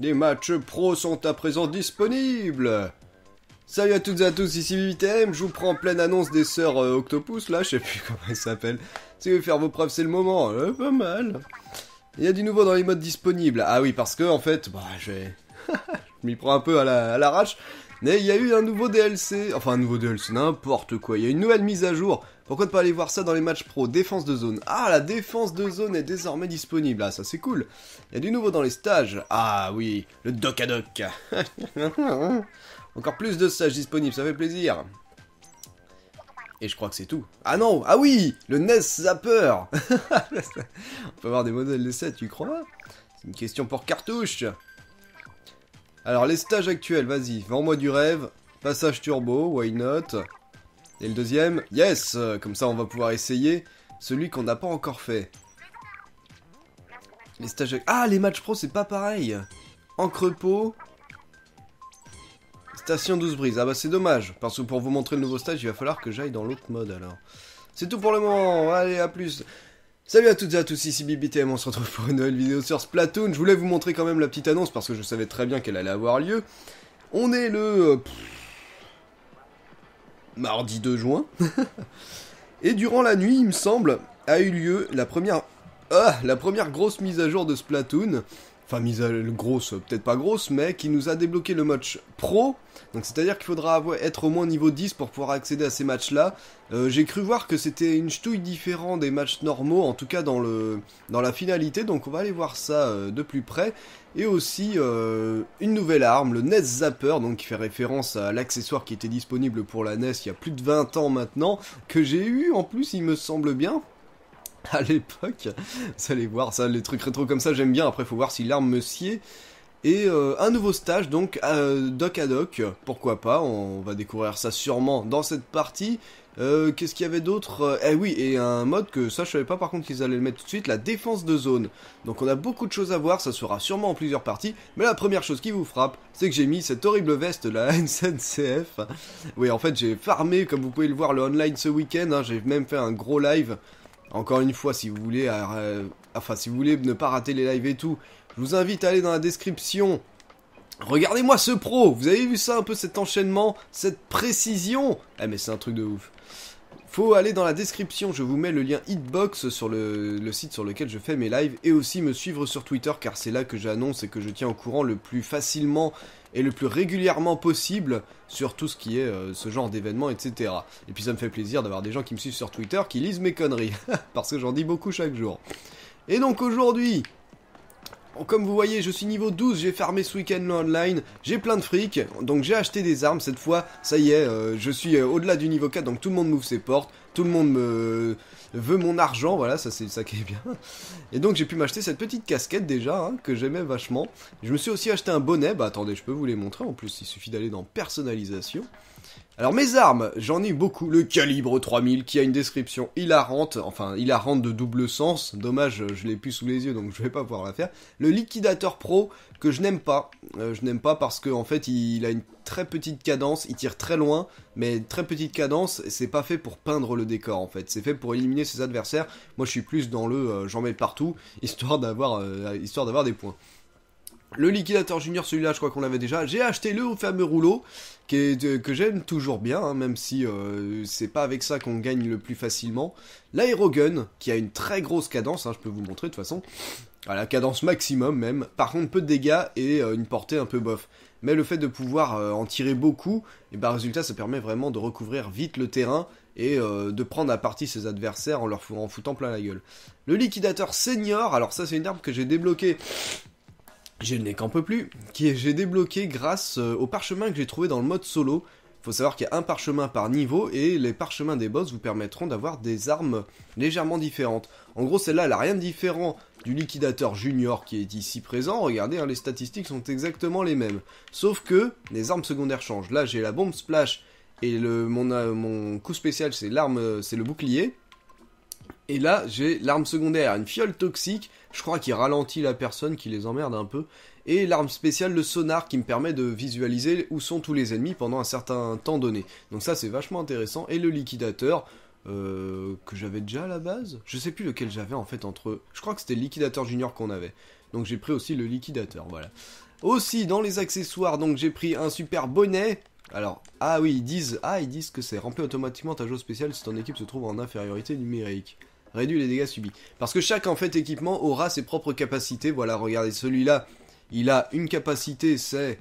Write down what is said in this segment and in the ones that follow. Les matchs pro sont à présent disponibles. Salut à toutes et à tous, ici BibiTm, je vous prends en pleine annonce des sœurs Octopus, là, je sais plus comment elles s'appellent. Si vous voulez faire vos preuves, c'est le moment, pas mal. Il y a du nouveau dans les modes disponibles. Ah oui, parce que, en fait, bah, je m'y prends un peu à l'arrache. Mais il y a eu un nouveau DLC, enfin un nouveau DLC, n'importe quoi, il y a une nouvelle mise à jour. Pourquoi ne pas aller voir ça dans les matchs pro, défense de zone. Ah, la défense de zone est désormais disponible, ah ça c'est cool. Il y a du nouveau dans les stages, ah oui, le doc à doc. Encore plus de stages disponibles, ça fait plaisir. Et je crois que c'est tout. Ah non, ah oui, le NES Zapper. On peut avoir des modèles d'essai, tu crois? C'est une question pour cartouche. Alors les stages actuels, vas-y, vends-moi du rêve. Passage turbo, why not? Et le deuxième, yes! Comme ça on va pouvoir essayer celui qu'on n'a pas encore fait. Les stages... Ah, les matchs pro c'est pas pareil. Encre peau... Station 12 brises. Ah bah c'est dommage, parce que pour vous montrer le nouveau stage, il va falloir que j'aille dans l'autre mode alors. C'est tout pour le moment, allez à plus. Salut à toutes et à tous, ici BibiTm, on se retrouve pour une nouvelle vidéo sur Splatoon. Je voulais vous montrer quand même la petite annonce, parce que je savais très bien qu'elle allait avoir lieu. On est le... mardi 2 juin. Et durant la nuit, il me semble, a eu lieu la première... Ah, la première grosse mise à jour de Splatoon. Enfin, mise à grosse, peut-être pas grosse, mais qui nous a débloqué le match pro. Donc, c'est-à-dire qu'il faudra être au moins niveau 10 pour pouvoir accéder à ces matchs-là. J'ai cru voir que c'était une ch'touille différente des matchs normaux, en tout cas dans la finalité. Donc, on va aller voir ça de plus près. Et aussi, une nouvelle arme, le NES Zapper, donc qui fait référence à l'accessoire qui était disponible pour la NES il y a plus de 20 ans maintenant, que j'ai eu en plus, il me semble bien. À l'époque, vous allez voir ça, les trucs rétro comme ça, j'aime bien. Après, faut voir si l'arme me sied. Et un nouveau stage, donc doc à doc, pourquoi pas, on va découvrir ça sûrement dans cette partie. Qu'est-ce qu'il y avait d'autre? Eh oui, et un mode que ça, je savais pas par contre qu'ils allaient le mettre tout de suite, la défense de zone. Donc on a beaucoup de choses à voir, ça sera sûrement en plusieurs parties. Mais la première chose qui vous frappe, c'est que j'ai mis cette horrible veste, la SNCF. Oui, en fait, j'ai farmé, comme vous pouvez le voir, le online ce week-end, hein, j'ai même fait un gros live. Encore une fois, si vous voulez, enfin, si vous voulez ne pas rater les lives et tout, je vous invite à aller dans la description. Regardez-moi ce pro. Vous avez vu ça un peu, cet enchaînement, cette précision. Eh mais c'est un truc de ouf. Faut aller dans la description, je vous mets le lien Hitbox sur le site sur lequel je fais mes lives. Et aussi me suivre sur Twitter, car c'est là que j'annonce et que je tiens au courant le plus facilement et le plus régulièrement possible sur tout ce qui est ce genre d'événements, etc. Et puis ça me fait plaisir d'avoir des gens qui me suivent sur Twitter, qui lisent mes conneries, parce que j'en dis beaucoup chaque jour. Et donc aujourd'hui, comme vous voyez, je suis niveau 12, j'ai farmé ce week-end l'online, j'ai plein de fric, donc j'ai acheté des armes, cette fois, ça y est, je suis au-delà du niveau 4, donc tout le monde m'ouvre ses portes, tout le monde me veut mon argent, voilà, ça c'est ça qui est bien. Et donc j'ai pu m'acheter cette petite casquette déjà, hein, que j'aimais vachement. Je me suis aussi acheté un bonnet, bah attendez, je peux vous les montrer, en plus il suffit d'aller dans personnalisation. Alors mes armes, j'en ai eu beaucoup, le calibre 3000 qui a une description hilarante, enfin hilarante de double sens, dommage je l'ai plus sous les yeux donc je vais pas pouvoir la faire. Le liquidateur pro que je n'aime pas parce qu'en fait il a une très petite cadence, il tire très loin, mais très petite cadence, et c'est pas fait pour peindre le décor en fait, c'est fait pour éliminer ses adversaires. Moi je suis plus dans le j'en mets partout, histoire d'avoir des points. Le liquidateur junior, celui-là, je crois qu'on l'avait déjà. J'ai acheté le fameux rouleau, que j'aime toujours bien, hein, même si c'est pas avec ça qu'on gagne le plus facilement. L'aérogun, qui a une très grosse cadence, hein, je peux vous montrer de toute façon. À la cadence maximum même. Par contre, peu de dégâts et une portée un peu bof. Mais le fait de pouvoir en tirer beaucoup, et ben résultat, ça permet vraiment de recouvrir vite le terrain et de prendre à partie ses adversaires en leur foutant plein la gueule. Le liquidateur senior, alors ça c'est une arme que j'ai débloquée. J'ai le nez qu'en peut plus, que j'ai débloqué grâce au parchemin que j'ai trouvé dans le mode solo. Faut savoir qu'il y a un parchemin par niveau et les parchemins des boss vous permettront d'avoir des armes légèrement différentes. En gros, celle-là, elle n'a rien de différent du liquidateur junior qui est ici présent. Regardez, hein, les statistiques sont exactement les mêmes. Sauf que les armes secondaires changent. Là, j'ai la bombe splash et mon coup spécial, c'est le bouclier. Et là, j'ai l'arme secondaire, une fiole toxique, je crois qui ralentit la personne, qui les emmerde un peu. Et l'arme spéciale, le sonar, qui me permet de visualiser où sont tous les ennemis pendant un certain temps donné. Donc ça, c'est vachement intéressant. Et le liquidateur, que j'avais déjà à la base. Je sais plus lequel j'avais en fait entre... Je crois que c'était le liquidateur junior qu'on avait. Donc j'ai pris aussi le liquidateur, voilà. Aussi, dans les accessoires, donc j'ai pris un super bonnet. Alors, ah oui, ils disent que c'est rempli automatiquement ta jauge spéciale si ton équipe se trouve en infériorité numérique. Réduit les dégâts subis. Parce que chaque, en fait, équipement aura ses propres capacités. Voilà, regardez, celui-là, il a une capacité, c'est...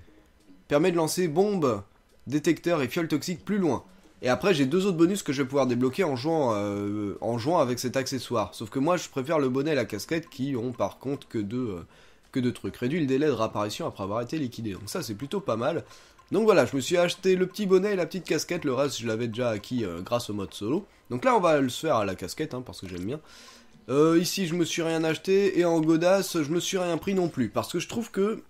Permet de lancer bombes, détecteurs et fioles toxiques plus loin. Et après, j'ai deux autres bonus que je vais pouvoir débloquer en jouant avec cet accessoire. Sauf que moi, je préfère le bonnet et la casquette qui ont, par contre, que deux trucs. Réduit le délai de réapparition après avoir été liquidé. Donc ça, c'est plutôt pas mal. Donc voilà, je me suis acheté le petit bonnet et la petite casquette, le reste je l'avais déjà acquis grâce au mode solo. Donc là on va le faire à la casquette, hein, parce que j'aime bien. Ici je me suis rien acheté, et en godasse je me suis rien pris non plus, parce que je trouve que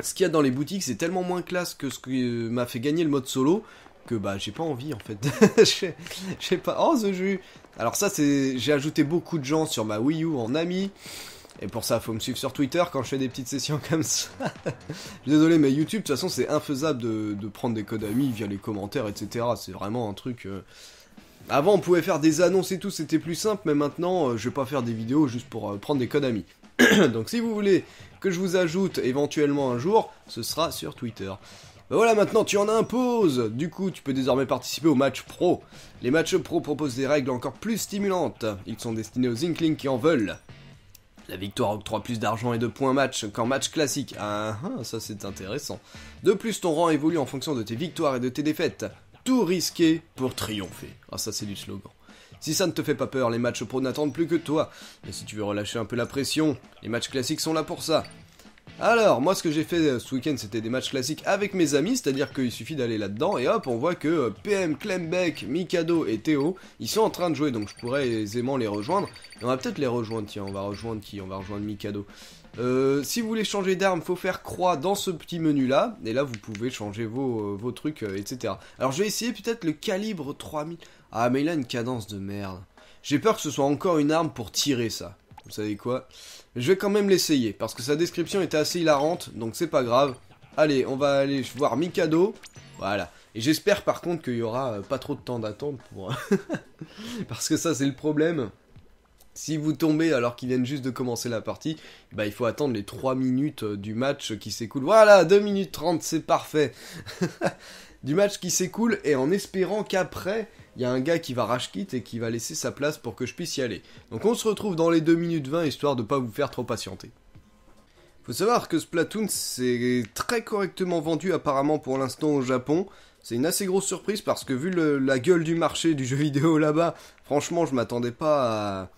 ce qu'il y a dans les boutiques c'est tellement moins classe que ce qui m'a fait gagner le mode solo, que bah j'ai pas envie en fait. J'ai pas... Oh ce jeu. Alors ça c'est... J'ai ajouté beaucoup de gens sur ma Wii U en ami. Et pour ça, faut me suivre sur Twitter quand je fais des petites sessions comme ça. Désolé, mais YouTube, de toute façon, c'est infaisable de prendre des codes amis via les commentaires, etc. C'est vraiment un truc... Avant, on pouvait faire des annonces et tout, c'était plus simple, mais maintenant, je vais pas faire des vidéos juste pour prendre des codes amis. Donc, si vous voulez que je vous ajoute éventuellement un jour, ce sera sur Twitter. Ben voilà, maintenant, tu en imposes. Du coup, tu peux désormais participer aux matchs pro. Les matchs pro proposent des règles encore plus stimulantes. Ils sont destinés aux Inkling qui en veulent. La victoire octroie plus d'argent et de points match qu'en match classique. Ah, ça c'est intéressant. De plus, ton rang évolue en fonction de tes victoires et de tes défaites. Tout risquer pour triompher. Ah, ça c'est du slogan. Si ça ne te fait pas peur, les matchs pro n'attendent plus que toi. Mais si tu veux relâcher un peu la pression, les matchs classiques sont là pour ça. Alors, moi ce que j'ai fait ce week-end, c'était des matchs classiques avec mes amis. C'est-à-dire qu'il suffit d'aller là-dedans et hop, on voit que PM, Clembeck, Mikado et Théo, ils sont en train de jouer. Donc je pourrais aisément les rejoindre. Et on va peut-être les rejoindre, tiens, on va rejoindre qui? On va rejoindre Mikado. Si vous voulez changer d'arme, faut faire croix dans ce petit menu-là. Et là, vous pouvez changer vos trucs, etc. Alors, je vais essayer peut-être le calibre 3000. Ah, mais il a une cadence de merde. J'ai peur que ce soit encore une arme pour tirer, ça. Vous savez quoi? Je vais quand même l'essayer, parce que sa description était assez hilarante, donc c'est pas grave. Allez, on va aller voir Mikado. Voilà. Et j'espère, par contre, qu'il y aura pas trop de temps d'attente pour... parce que ça, c'est le problème. Si vous tombez alors qu'ils viennent juste de commencer la partie, bah il faut attendre les 3 minutes du match qui s'écoule. Voilà, 2 minutes 30, c'est parfait. Du match qui s'écoule et en espérant qu'après, il y a un gars qui va rage quitte et qui va laisser sa place pour que je puisse y aller. Donc on se retrouve dans les 2 minutes 20 histoire de ne pas vous faire trop patienter. Faut savoir que Splatoon s'est très correctement vendu apparemment pour l'instant au Japon. C'est une assez grosse surprise parce que vu la gueule du marché du jeu vidéo là-bas, franchement je m'attendais pas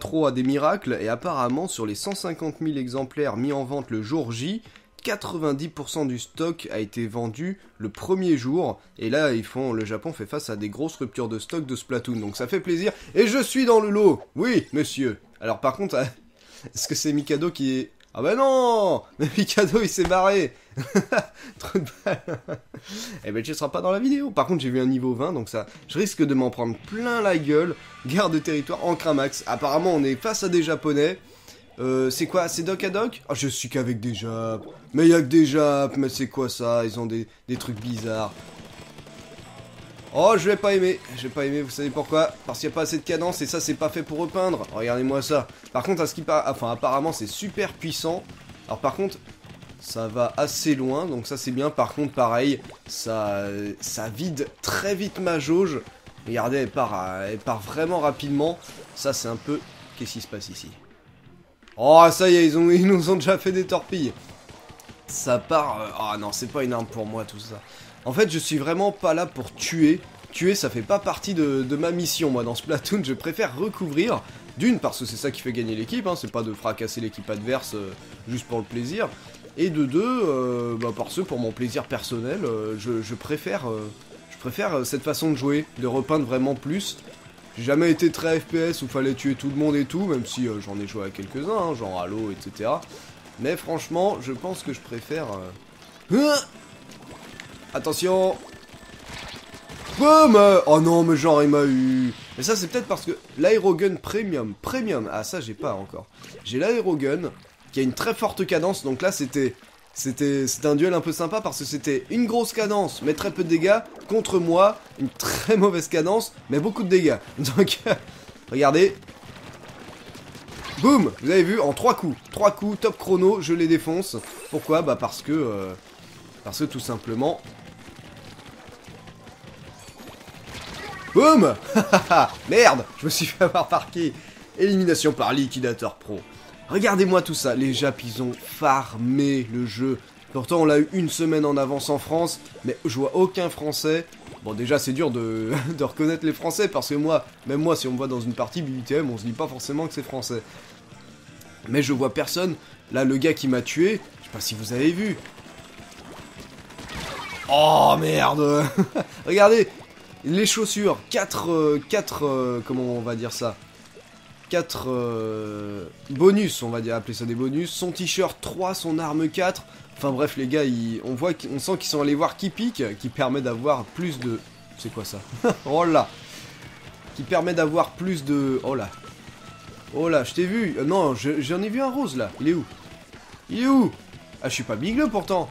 trop à des miracles. Et apparemment sur les 150 000 exemplaires mis en vente le jour J, 90% du stock a été vendu le premier jour. Et là le Japon fait face à des grosses ruptures de stock de Splatoon, donc ça fait plaisir. Et je suis dans le lot, oui monsieur. Alors par contre, est-ce que c'est Mikado qui est... Ah bah non! Mais Mikado il s'est barré! Trop de balle! Eh ben tu ne seras pas dans la vidéo. Par contre j'ai vu un niveau 20, donc ça, je risque de m'en prendre plein la gueule. Garde de territoire, encre un max. Apparemment on est face à des japonais. C'est quoi? C'est doc à doc? Ah je suis qu'avec des japs. Mais y'a que des japs, mais c'est quoi ça? Ils ont des trucs bizarres. Oh je vais pas aimer, vous savez pourquoi? Parce qu'il n'y a pas assez de cadence et ça c'est pas fait pour repeindre. Regardez-moi ça. Par contre à ce qui paraît, enfin apparemment c'est super puissant. Alors par contre, ça va assez loin, donc ça c'est bien. Par contre pareil, ça vide très vite ma jauge. Regardez, elle part vraiment rapidement. Ça c'est un peu... Qu'est-ce qui se passe ici? Oh ça y est, ils nous ont déjà fait des torpilles. Ça part... Oh non, c'est pas une arme pour moi tout ça. En fait, je suis vraiment pas là pour tuer. Tuer, ça fait pas partie de ma mission, moi, dans Splatoon. Je préfère recouvrir. D'une, parce que c'est ça qui fait gagner l'équipe, hein. C'est pas de fracasser l'équipe adverse juste pour le plaisir. Et de deux, parce que pour mon plaisir personnel, je préfère cette façon de jouer, de repeindre vraiment plus. J'ai jamais été très FPS où fallait tuer tout le monde et tout, même si j'en ai joué à quelques-uns, hein, genre Halo, etc. Mais franchement, je pense que je préfère... Attention! Boum! Oh non, mais genre il m'a eu. Mais ça c'est peut-être parce que l'aérogun premium, ah ça j'ai pas encore. J'ai l'aérogun qui a une très forte cadence, donc là c'était un duel un peu sympa parce que c'était une grosse cadence mais très peu de dégâts contre moi, une très mauvaise cadence mais beaucoup de dégâts. Donc regardez. Boum! Vous avez vu, en 3 coups, top chrono, je les défonce. Pourquoi? Bah parce que tout simplement. Boum! Merde! Je me suis fait avoir par qui? Élimination par Liquidateur Pro. Regardez-moi tout ça, les Japs, ils ont farmé le jeu. Pourtant, on l'a eu une semaine en avance en France, mais je vois aucun Français. Bon, déjà, c'est dur de reconnaître les Français, parce que moi, même moi, si on me voit dans une partie BibiTm, on se dit pas forcément que c'est français. Mais je vois personne. Là, le gars qui m'a tué, je sais pas si vous avez vu. Oh, merde! Regardez! Les chaussures, 4 bonus, on va dire, appeler ça des bonus. Son t-shirt 3, son arme 4. Enfin bref, les gars, on sent qu'ils sont allés voir qui pique, qui permet d'avoir plus de... C'est quoi ça? Oh là! Qui permet d'avoir plus de... Oh là! Oh là, je t'ai vu! Non, j'en ai vu un rose, là. Il est où? Il est où? Ah, je suis pas bigleux, pourtant.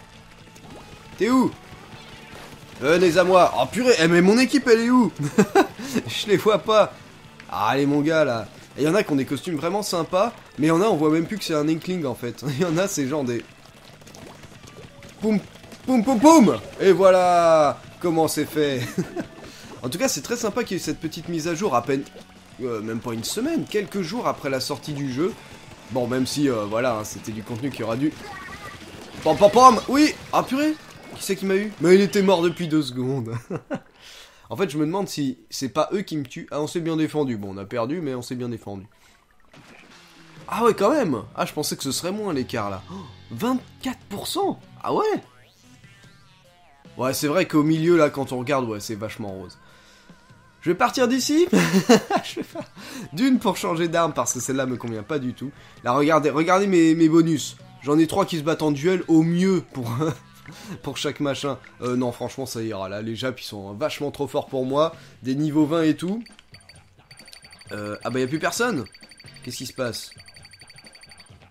T'es où? Venez à moi. Oh purée, eh, mais mon équipe elle est où? Je les vois pas. Ah, allez mon gars là. Il y en a qui ont des costumes vraiment sympas, mais il y en a on voit même plus que c'est un Inkling en fait. Il y en a c'est genre des... Poum, poum, poum, poum. Et voilà comment c'est fait. En tout cas c'est très sympa qu'il y ait eu cette petite mise à jour à peine... même pas une semaine, quelques jours après la sortie du jeu. Bon même si voilà, hein, c'était du contenu qui aura dû... Pom pom pom. Oui. Ah purée. Qui c'est qui m'a eu? Mais il était mort depuis 2 secondes. En fait, je me demande si c'est pas eux qui me tuent. Ah, on s'est bien défendu. Bon, on a perdu, mais on s'est bien défendu. Ah ouais, quand même. Ah, je pensais que ce serait moins l'écart, là. Oh, 24%. Ah ouais. Ouais, c'est vrai qu'au milieu, là, quand on regarde, ouais, c'est vachement rose. Je vais partir d'ici. Je vais faire d'une pour changer d'arme, parce que celle-là me convient pas du tout. Là, regardez mes bonus. J'en ai 3 qui se battent en duel, au mieux, pour... pour chaque machin. Non, franchement, ça ira. Là, les Japs, ils sont vachement trop forts pour moi. Des niveaux 20 et tout. Ah bah, y'a plus personne. Qu'est-ce qui se passe?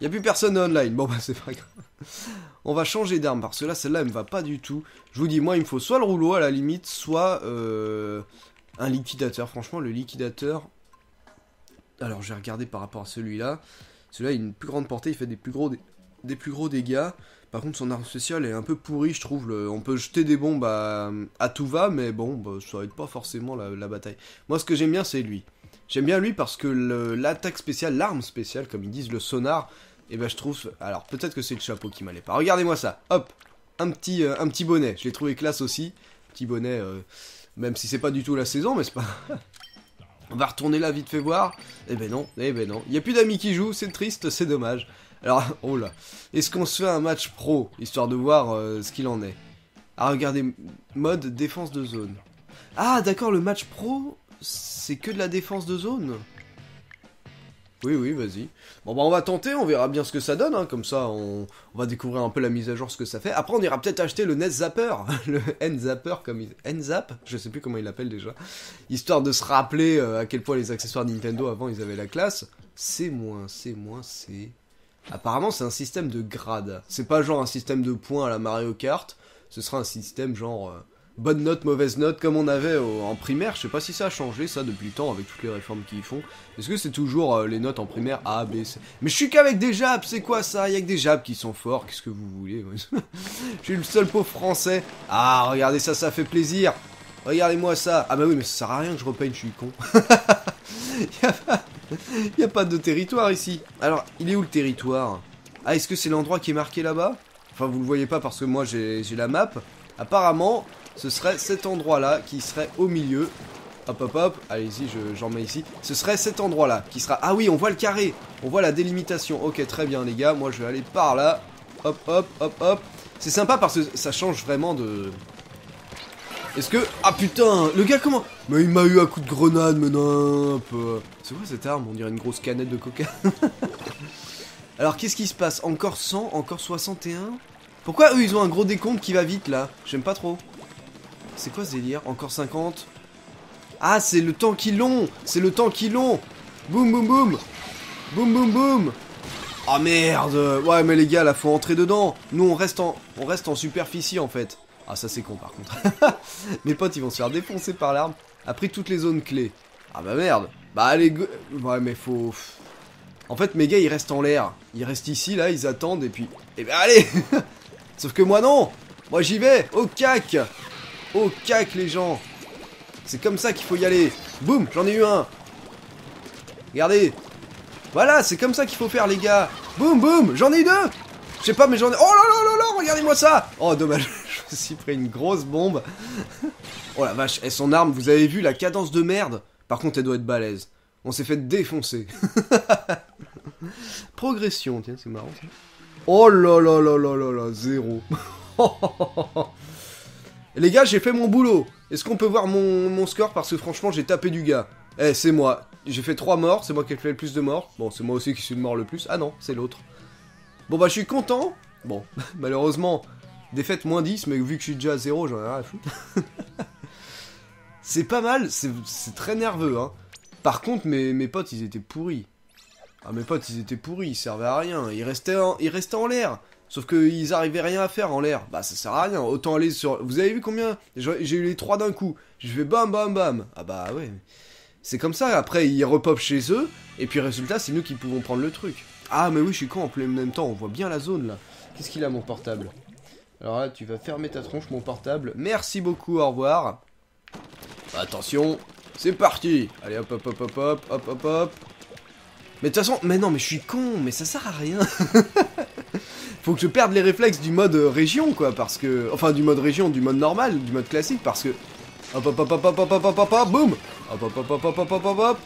Y'a plus personne online. Bon, bah, c'est pas grave. On va changer d'arme, parce que là, celle-là, elle me va pas du tout. Je vous dis, moi, il me faut soit le rouleau, à la limite, soit un liquidateur. Franchement, le liquidateur... Alors, j'ai regardé par rapport à celui-là. Celui-là, il a une plus grande portée. Il fait des plus gros dégâts. Par contre, son arme spéciale est un peu pourrie, je trouve. On peut jeter des bombes à tout va, mais bon, bah, ça aide pas forcément la bataille. Moi, ce que j'aime bien, c'est lui. J'aime bien lui parce que l'attaque spéciale, l'arme spéciale, comme ils disent, le sonar, et eh ben je trouve... Alors, peut-être que c'est le chapeau qui m'allait pas. Regardez-moi ça. Hop, un petit bonnet. Je l'ai trouvé classe aussi. Petit bonnet, même si c'est pas du tout la saison, mais c'est pas... On va retourner là, vite fait voir. Eh ben non. Il n'y a plus d'amis qui jouent, c'est triste, c'est dommage. Alors, oh là, est-ce qu'on se fait un match pro, histoire de voir ce qu'il en est? Ah, regardez, mode défense de zone. Ah, d'accord, le match pro, c'est que de la défense de zone? Oui, vas-y. Bon, bah, on va tenter, on verra bien ce que ça donne, hein, comme ça, on va découvrir un peu la mise à jour, ce que ça fait. Après, on ira peut-être acheter le NES Zapper, le N-Zapper, N-Zap, je sais plus comment il l'appelle déjà, histoire de se rappeler à quel point les accessoires Nintendo, avant, ils avaient la classe. C'est... Apparemment, c'est un système de grade. C'est pas genre un système de points à la Mario Kart. Ce sera un système genre bonne note, mauvaise note, comme on avait en primaire. Je sais pas si ça a changé, ça, depuis le temps, avec toutes les réformes qu'ils font. Est-ce que c'est toujours les notes en primaire A, B, C? Mais je suis qu'avec des Japs, c'est quoi ça? Y'a que des Japs qui sont forts, qu'est-ce que vous voulez? Je suis le seul pauvre français. Ah, regardez ça, ça fait plaisir. Regardez-moi ça. Ah bah oui, mais ça sert à rien que je repeigne, je suis con. Y a pas de territoire ici. Alors, il est où le territoire? Ah, est-ce que c'est l'endroit qui est marqué là-bas? Enfin, vous le voyez pas parce que moi, j'ai la map. Apparemment, ce serait cet endroit-là qui serait au milieu. Hop, hop, hop. Allez-y, j'en mets ici. Ce serait cet endroit-là qui sera... Ah oui, on voit le carré. On voit la délimitation. Ok, très bien, les gars. Moi, je vais aller par là. Hop, hop, hop, hop. C'est sympa parce que ça change vraiment de... Est-ce que... Ah putain, le gars comment... Mais il m'a eu à coup de grenade, mais non... C'est quoi cette arme? On dirait une grosse canette de coca. Alors qu'est-ce qui se passe? Encore 100, encore 61. Pourquoi eux ils ont un gros décompte qui va vite là? J'aime pas trop. C'est quoi ce délire? Encore 50? Ah, c'est le temps qu'ils l'ont! C'est le temps qu'ils l'ont! Boum, boum, boum! Boum, boum, boum! Oh merde! Ouais, mais les gars, là, faut entrer dedans! Nous, on reste en superficie, en fait. Ah, ça, c'est con, par contre. Mes potes, ils vont se faire défoncer par l'arme. Après, toutes les zones clés. Ah bah merde! Bah, allez, go... Ouais, mais faut... En fait, mes gars, ils restent en l'air. Ils restent ici, là, ils attendent, et puis... Eh ben, allez! Sauf que moi, non! Moi, j'y vais! Au cac! Au cac, les gens! C'est comme ça qu'il faut y aller. Boum, j'en ai eu un. Regardez. Voilà, c'est comme ça qu'il faut faire, les gars. Boum, boum, j'en ai eu deux. Je sais pas, mais j'en ai... Oh là là là là, regardez-moi ça. Oh, dommage, je me suis pris une grosse bombe. Oh la vache, et son arme, vous avez vu la cadence de merde? Par contre, elle doit être balèze. On s'est fait défoncer. Progression, tiens, c'est marrant. Oh là là là là là là, zéro. Les gars, j'ai fait mon boulot. Est-ce qu'on peut voir mon score? Parce que franchement, j'ai tapé du gars. Eh, c'est moi. J'ai fait 3 morts. C'est moi qui ai fait le plus de morts. Bon, c'est moi aussi qui suis mort le plus. Ah non, c'est l'autre. Bon, bah, je suis content. Bon, malheureusement, défaite moins 10. Mais vu que je suis déjà à 0, j'en ai rien à foutre. C'est pas mal. C'est très nerveux, hein. Par contre, mes potes, ils étaient pourris. Ah, mes potes, ils étaient pourris. Ils servaient à rien. Ils restaient en l'air. Sauf qu'ils arrivaient rien à faire en l'air. Bah ça sert à rien, autant aller sur... Vous avez vu combien? J'ai eu les 3 d'un coup. Je fais bam bam bam. Ah bah ouais. C'est comme ça, après ils repopent chez eux. Et puis résultat, c'est nous qui pouvons prendre le truc. Ah mais oui, je suis con, en plein même temps, on voit bien la zone là. Qu'est-ce qu'il a mon portable? Alors là, tu vas fermer ta tronche mon portable. Merci beaucoup, au revoir. Attention, c'est parti. Allez hop hop hop hop hop hop hop hop. Mais de toute façon, mais non mais je suis con, mais ça sert à rien. Faut que je perde les réflexes du mode région, quoi, parce que... Enfin, du mode région, du mode normal, du mode classique, parce que... Hop, hop, hop, hop, hop, hop, hop, hop, hop, hop, boum! Hop, hop, hop, hop, hop, hop, hop, hop!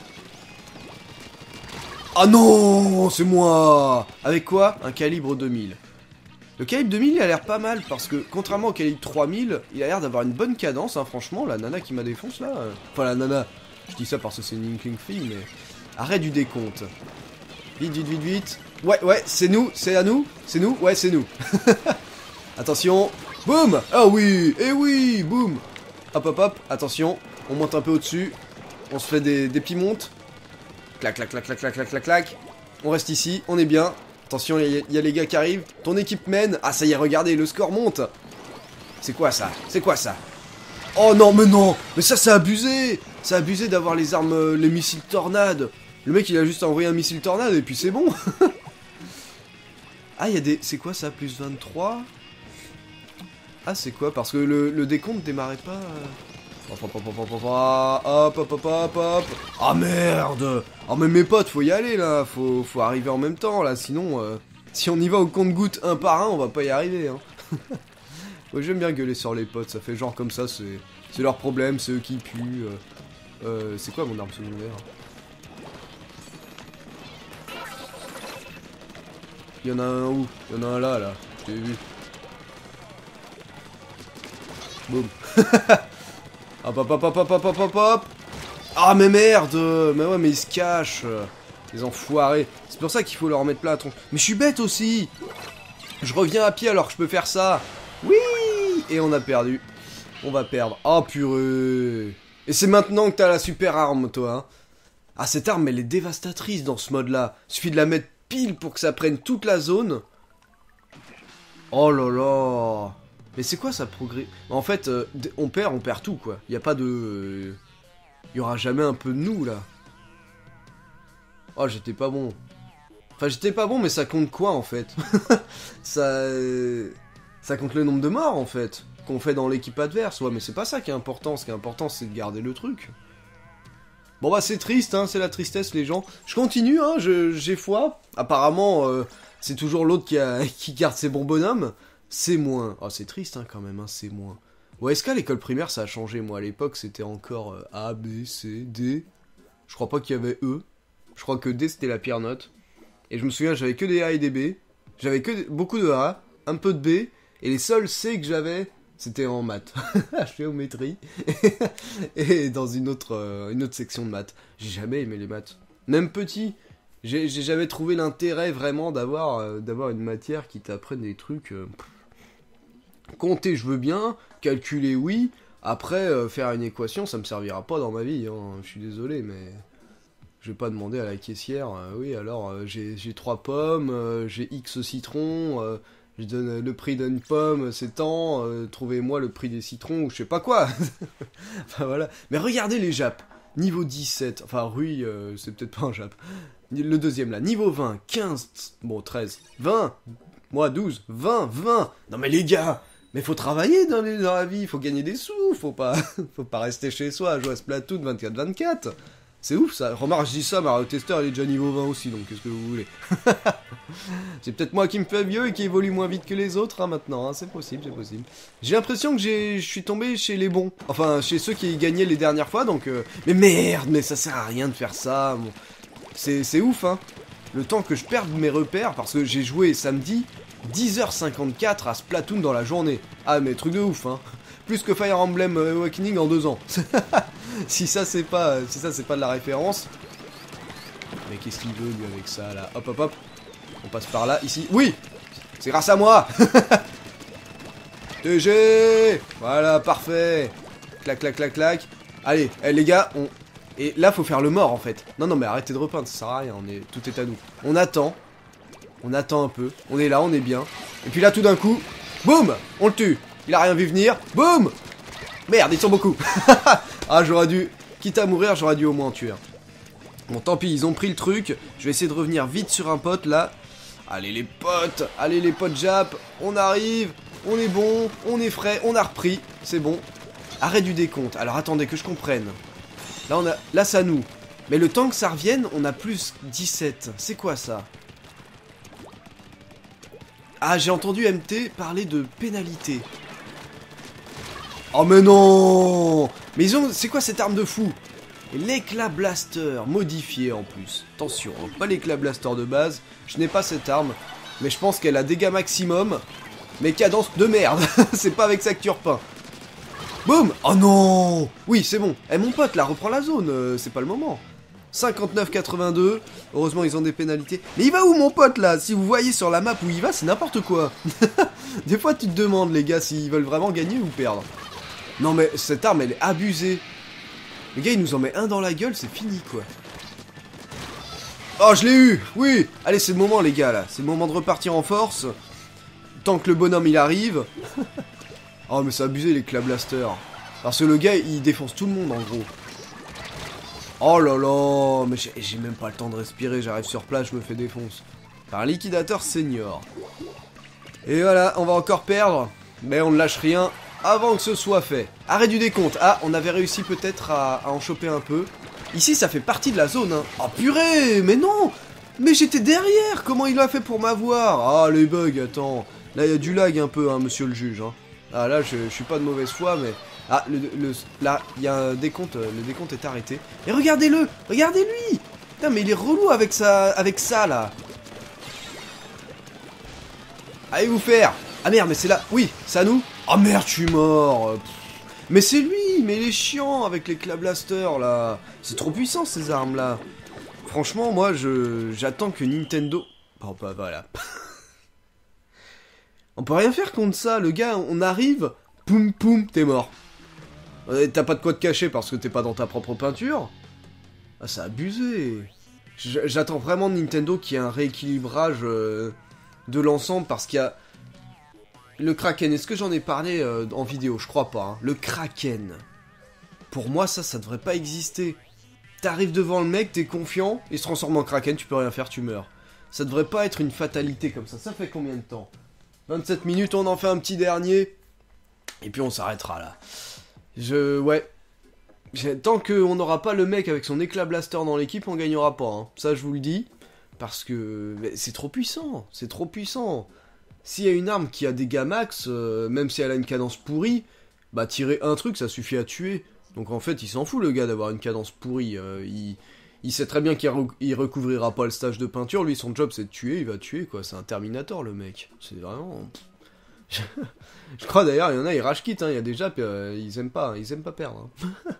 Ah non! C'est moi! Avec quoi? Un calibre 2000. Le calibre 2000, il a l'air pas mal, parce que, contrairement au calibre 3000, il a l'air d'avoir une bonne cadence, hein, franchement, la nana qui m'a défoncé, là... Enfin, la nana, je dis ça parce que c'est une Inkling fille, mais... Arrête du décompte. Vite, vite, vite, vite. Ouais, ouais, c'est nous, c'est à nous, c'est nous, ouais, c'est nous. Attention. Boum. Ah oui, et oui, boum. Hop, hop, hop, attention. On monte un peu au-dessus. On se fait des petits montes. Clac, clac, clac, clac, clac, clac, clac, clac. On reste ici, on est bien. Attention, il y a les gars qui arrivent. Ton équipe mène. Ah, ça y est, regardez, le score monte. C'est quoi ça? C'est quoi ça? Oh non. Mais ça, c'est abusé. C'est abusé d'avoir les armes, les missiles tornades. Le mec, il a juste envoyé un missile tornade et puis c'est bon. Ah, il y a des... C'est quoi ça? Plus 23? Ah, c'est quoi? Parce que le décompte démarrait pas... Hop, hop, hop, hop, hop, hop, hop, hop, hop. Ah, merde! Ah, mais mes potes, faut y aller, là. Faut arriver en même temps, là. Sinon, si on y va au compte-gouttes un par un, on va pas y arriver, hein. Moi, j'aime bien gueuler sur les potes. Ça fait genre comme ça, c'est leur problème, c'est eux qui puent. C'est quoi, mon arme secondaire? Il y en a un où? Il y en a un là, là. Je t'ai vu. Boum. Hop, hop, hop, hop, hop, hop, hop, hop. Ah, mais merde. Mais ouais, mais ils se cachent. Les enfoirés. C'est pour ça qu'il faut leur mettre plein à tronche. Mais je suis bête aussi. Je reviens à pied alors que je peux faire ça. Oui. Et on a perdu. On va perdre. Oh, purée. Et c'est maintenant que t'as la super arme, toi. Hein. Ah, cette arme, elle est dévastatrice dans ce mode-là. Suffit de la mettre... pile pour que ça prenne toute la zone. Oh là là. Mais c'est quoi ça progrès? En fait, on perd tout, quoi. Il n'y a pas de... Il y aura jamais un peu de nous, là. Oh, j'étais pas bon. Enfin, j'étais pas bon, mais ça compte quoi, en fait? Ça compte le nombre de morts, en fait, qu'on fait dans l'équipe adverse. Ouais, mais c'est pas ça qui est important. Ce qui est important, c'est de garder le truc. Bon bah c'est triste, hein, c'est la tristesse les gens. Je continue, hein, j'ai foi. Apparemment, c'est toujours l'autre qui garde ses bons bonhommes. C'est moins. Oh c'est triste hein, quand même, hein, c'est moins. Ouais, est-ce qu'à l'école primaire ça a changé? Moi à l'époque c'était encore A, B, C, D. Je crois pas qu'il y avait E. Je crois que D c'était la pire note. Et je me souviens j'avais que des A et des B. J'avais que beaucoup de A, un peu de B. Et les seuls C que j'avais... c'était en maths, géométrie, et dans une autre section de maths. J'ai jamais aimé les maths. Même petit, j'ai jamais trouvé l'intérêt vraiment d'avoir une matière qui t'apprenne des trucs. Compter, je veux bien, calculer, oui. Après, faire une équation, ça me servira pas dans ma vie, hein. Je suis désolé, mais je vais pas demander à la caissière, oui, alors j'ai 3 pommes, j'ai X citrons, je donne le prix d'une pomme, c'est tant, trouvez-moi le prix des citrons, ou je sais pas quoi. Enfin voilà. Mais regardez les Japs, niveau 17, enfin oui, c'est peut-être pas un Jap. Le deuxième là, niveau 20, 15, bon 13, 20, moi 12, 20, 20. Non mais les gars, mais faut travailler dans la vie, faut gagner des sous, faut pas rester chez soi à jouer à Splatoon 24-24. C'est ouf ça, remarque, je dis ça, Mario Tester il est déjà niveau 20 aussi, donc qu'est-ce que vous voulez. C'est peut-être moi qui me fais mieux et qui évolue moins vite que les autres hein, maintenant, hein. C'est possible, c'est possible. J'ai l'impression que je suis tombé chez les bons, enfin chez ceux qui gagnaient les dernières fois, donc... Mais merde, mais ça sert à rien de faire ça, bon. C'est ouf hein, le temps que je perde mes repères, parce que j'ai joué samedi 10h54 à Splatoon dans la journée. Ah mais truc de ouf hein, plus que Fire Emblem Awakening en 2 ans. Si ça c'est pas, si ça c'est pas de la référence. Mais qu'est-ce qu'il veut lui avec ça là? Hop hop hop. On passe par là, ici. Oui, c'est grâce à moi. TG. Voilà, parfait. Clac clac clac clac. Allez, les gars, on... Et là faut faire le mort en fait. Non non mais arrêtez de repeindre, ça sert à rien, on est... tout est à nous. On attend un peu, on est là, on est bien. Et puis là tout d'un coup, boum, on le tue. Il a rien vu venir, boum. Merde, ils sont beaucoup. Ah, j'aurais dû... Quitte à mourir, j'aurais dû au moins en tuer. Bon, tant pis, ils ont pris le truc. Je vais essayer de revenir vite sur un pote, là. Allez les potes Jap. On arrive, on est bon, on est frais, on a repris. C'est bon. Arrêt du décompte. Alors, attendez, que je comprenne. Là, on a... Là, ça nous. Mais le temps que ça revienne, on a plus 17. C'est quoi, ça? Ah, j'ai entendu MT parler de pénalité. Oh mais non! Mais ils ont... C'est quoi cette arme de fou? L'éclat blaster, modifié en plus. Attention, hein, pas l'éclat blaster de base. Je n'ai pas cette arme. Mais je pense qu'elle a dégâts maximum. Mais cadence de merde. C'est pas avec ça que tu repeins. Boum! Oh non! Oui, c'est bon. Eh mon pote, là, reprends la zone. C'est pas le moment. 59,82. Heureusement, ils ont des pénalités. Mais il va où, mon pote, là? Si vous voyez sur la map où il va, c'est n'importe quoi. Des fois, tu te demandes, les gars, s'ils veulent vraiment gagner ou perdre. Non mais cette arme elle est abusée. Le gars il nous en met un dans la gueule, c'est fini quoi. Oh je l'ai eu, oui. Allez c'est le moment les gars là, c'est le moment de repartir en force. Tant que le bonhomme il arrive. Oh mais c'est abusé les Club Blaster. Parce que le gars il défonce tout le monde en gros. Oh là là, mais j'ai même pas le temps de respirer, j'arrive sur place, je me fais défonce. Par Liquidateur Senior. Et voilà, on va encore perdre. Mais on ne lâche rien. Avant que ce soit fait. Arrêt du décompte. Ah, on avait réussi peut-être à en choper un peu. Ici, ça fait partie de la zone. Hein. Oh purée, mais non. Mais j'étais derrière. Comment il a fait pour m'avoir? Ah, les bugs, attends. Là, il y a du lag un peu, hein, monsieur le juge. Hein. Ah, là, je suis pas de mauvaise foi, mais... Ah, là, il y a un décompte. Le décompte est arrêté. Et regardez-le. Regardez-lui. Putain, mais il est relou avec ça, là. Allez vous faire. Ah merde, mais c'est là. Oui, c'est à nous. Oh merde, je suis mort. Pff. Mais c'est lui, mais il est chiant avec les Éclat Blaster là. C'est trop puissant ces armes là. Franchement, moi j'attends que Nintendo... Oh bah voilà. On peut rien faire contre ça, le gars, on arrive, poum poum, t'es mort. T'as pas de quoi te cacher parce que t'es pas dans ta propre peinture. Ah, c'est abusé. J'attends vraiment de Nintendo qu'il y ait un rééquilibrage de l'ensemble parce qu'il y a... Le Kraken, est-ce que j'en ai parlé en vidéo? Je crois pas, hein. Le Kraken. Pour moi, ça devrait pas exister. T'arrives devant le mec, t'es confiant, il se transforme en Kraken, tu peux rien faire, tu meurs. Ça devrait pas être une fatalité comme ça. Ça fait combien de temps? 27 minutes, on en fait un petit dernier. Et puis on s'arrêtera là. Ouais. Tant qu'on n'aura pas le mec avec son éclat blaster dans l'équipe, on gagnera pas, hein. Ça, je vous le dis. Parce que... C'est trop puissant, c'est trop puissant. S'il y a une arme qui a des dégâts max, même si elle a une cadence pourrie, bah tirer un truc ça suffit à tuer. Donc en fait il s'en fout le gars d'avoir une cadence pourrie, il sait très bien qu'il recouvrira pas le stage de peinture, lui son job c'est de tuer, il va tuer quoi, c'est un Terminator le mec, c'est vraiment... Je crois d'ailleurs il y en a, ils rage quittent, hein. Il y a des Japs, ils aiment pas perdre. Hein.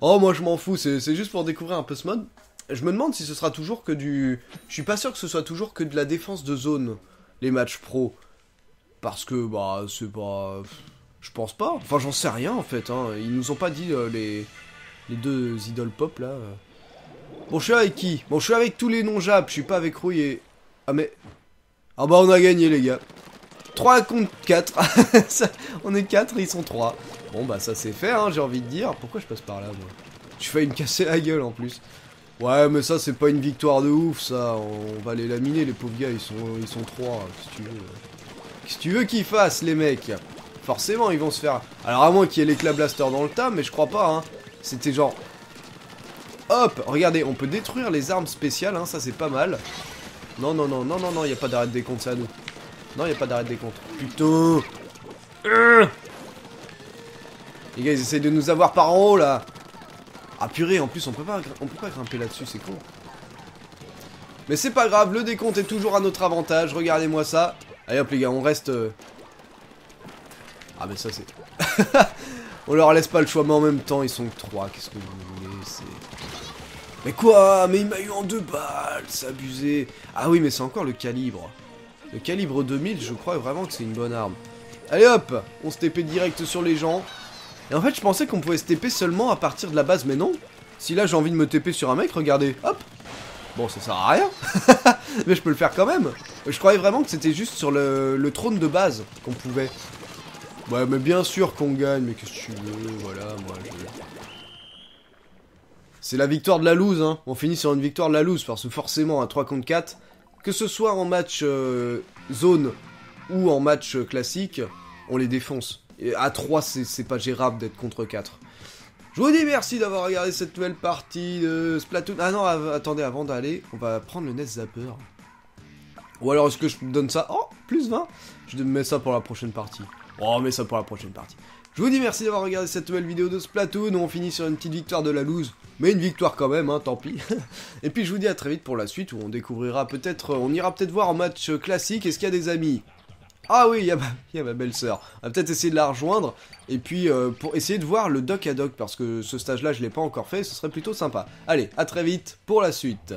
Oh moi je m'en fous, c'est juste pour découvrir un peu ce mode. Je me demande si ce sera toujours que du... Je suis pas sûr que ce soit toujours que de la défense de zone. Les matchs pro, parce que bah c'est pas... Je pense pas. Enfin, j'en sais rien, en fait. Hein. Ils nous ont pas dit les deux idoles pop, là. Bon, je suis avec qui? Bon, je suis avec tous les non-jabs. Je suis pas avec Rouille et... Ah, mais... Ah bah, on a gagné, les gars. 3 contre 4. On est 4 et ils sont 3. Bon, bah, ça c'est fait, hein, j'ai envie de dire. Pourquoi je passe par là, moi? Tu fais une casser la gueule, en plus. Ouais, mais ça, c'est pas une victoire de ouf, ça. On va les laminer, les pauvres gars. Ils sont 3, si tu veux. Qu'est-ce que tu veux qu'ils fassent, les mecs? Forcément, ils vont se faire... Alors, à moins qu'il y ait l'éclat blaster dans le tas, mais je crois pas, hein. C'était genre... Hop, regardez, on peut détruire les armes spéciales, hein, ça c'est pas mal. Non, non, non, non, non, non, il n'y a pas d'arrêt de décompte, c'est à nous. Non, il n'y a pas d'arrêt de décompte. Putain. Les gars, ils essayent de nous avoir par en haut, là. Ah purée, en plus, on peut pas grimper là-dessus, c'est con. Mais c'est pas grave, le décompte est toujours à notre avantage, regardez-moi ça. Allez hop, les gars, on reste... Ah mais ça c'est... On leur laisse pas le choix, mais en même temps, ils sont que 3, qu'est-ce que vous voulez, c'est... Mais quoi? Mais il m'a eu en 2 balles, c'est abusé. Ah oui, mais c'est encore le calibre. Le calibre 2000, je crois vraiment que c'est une bonne arme. Allez hop, on se TP direct sur les gens. Et en fait, je pensais qu'on pouvait se TP seulement à partir de la base, mais non. Si là, j'ai envie de me TP sur un mec, regardez, hop. Bon, ça sert à rien. Mais je peux le faire quand même. Je croyais vraiment que c'était juste sur le trône de base qu'on pouvait... Ouais, mais bien sûr qu'on gagne, mais qu'est-ce que tu veux, voilà, moi, je... C'est la victoire de la loose, hein, on finit sur une victoire de la loose, parce que forcément, à 3 contre 4, que ce soit en match zone ou en match classique, on les défonce. Et à 3, c'est pas gérable d'être contre 4. Je vous dis merci d'avoir regardé cette nouvelle partie de Splatoon... Ah non, attendez, avant d'aller, on va prendre le NES Zapper. Ou alors, est-ce que je donne ça... Oh, plus 20. Je mets ça pour la prochaine partie. Oh, mais ça pour la prochaine partie. Je vous dis merci d'avoir regardé cette nouvelle vidéo de Splatoon. On finit sur une petite victoire de la loose. Mais une victoire quand même, hein, tant pis. Et puis je vous dis à très vite pour la suite où on découvrira peut-être... On ira peut-être voir en match classique. Est-ce qu'il y a des amis? Ah oui, il y a ma belle-sœur. On va peut-être essayer de la rejoindre. Et puis pour essayer de voir le doc à doc. Parce que ce stage-là, je ne l'ai pas encore fait. Ce serait plutôt sympa. Allez, à très vite pour la suite.